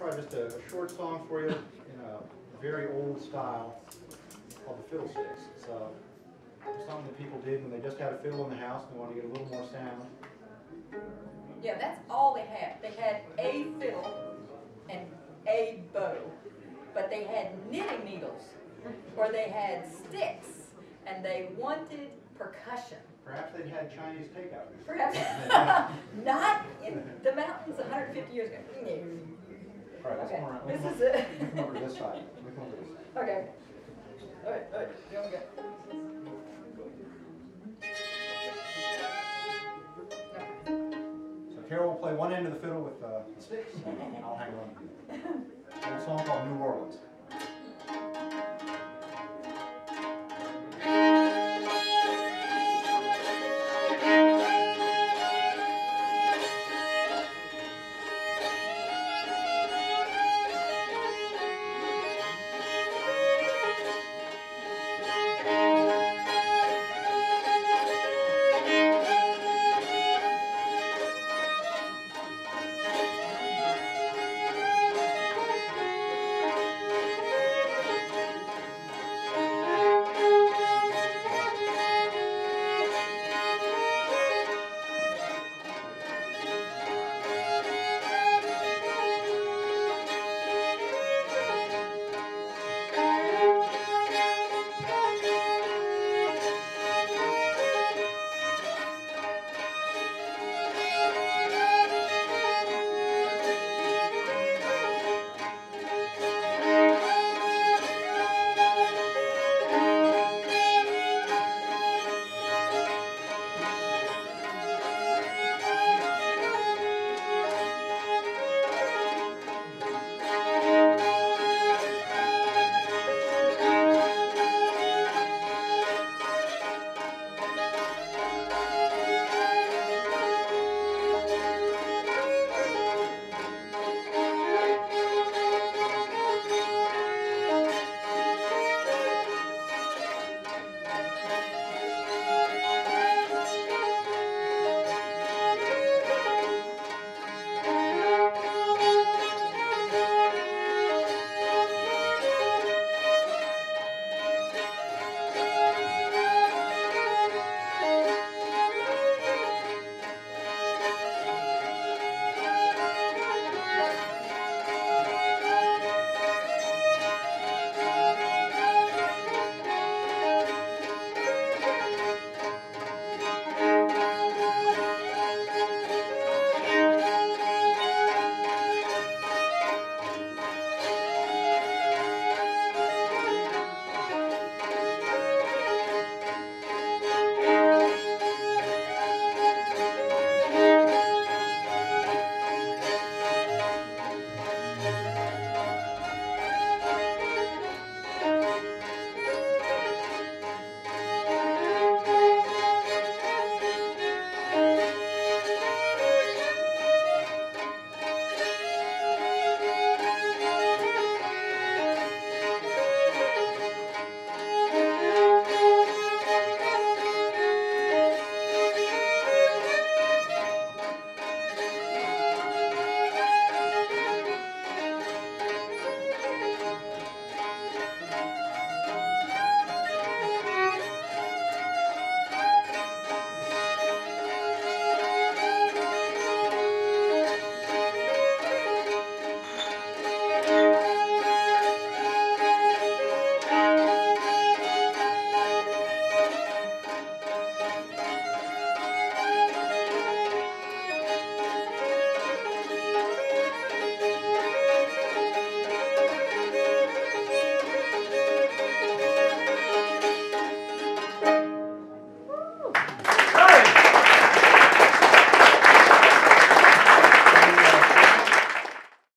We're going to try just a short song for you in a very old style called the fiddlesticks. It's something that people did when they just had a fiddle in the house and they wanted to get a little more sound. Yeah, that's all they had. They had a fiddle and a bow, but they had knitting needles or they had sticks and they wanted percussion. Perhaps they had Chinese takeout. Perhaps. Not in the mountains 150 years ago. All right, okay. We come over to this side. We come over to this side. Okay. All right. Here we go. So Carol will play one end of the fiddle with the sticks, and I'll hang on. It's a song called New Orleans.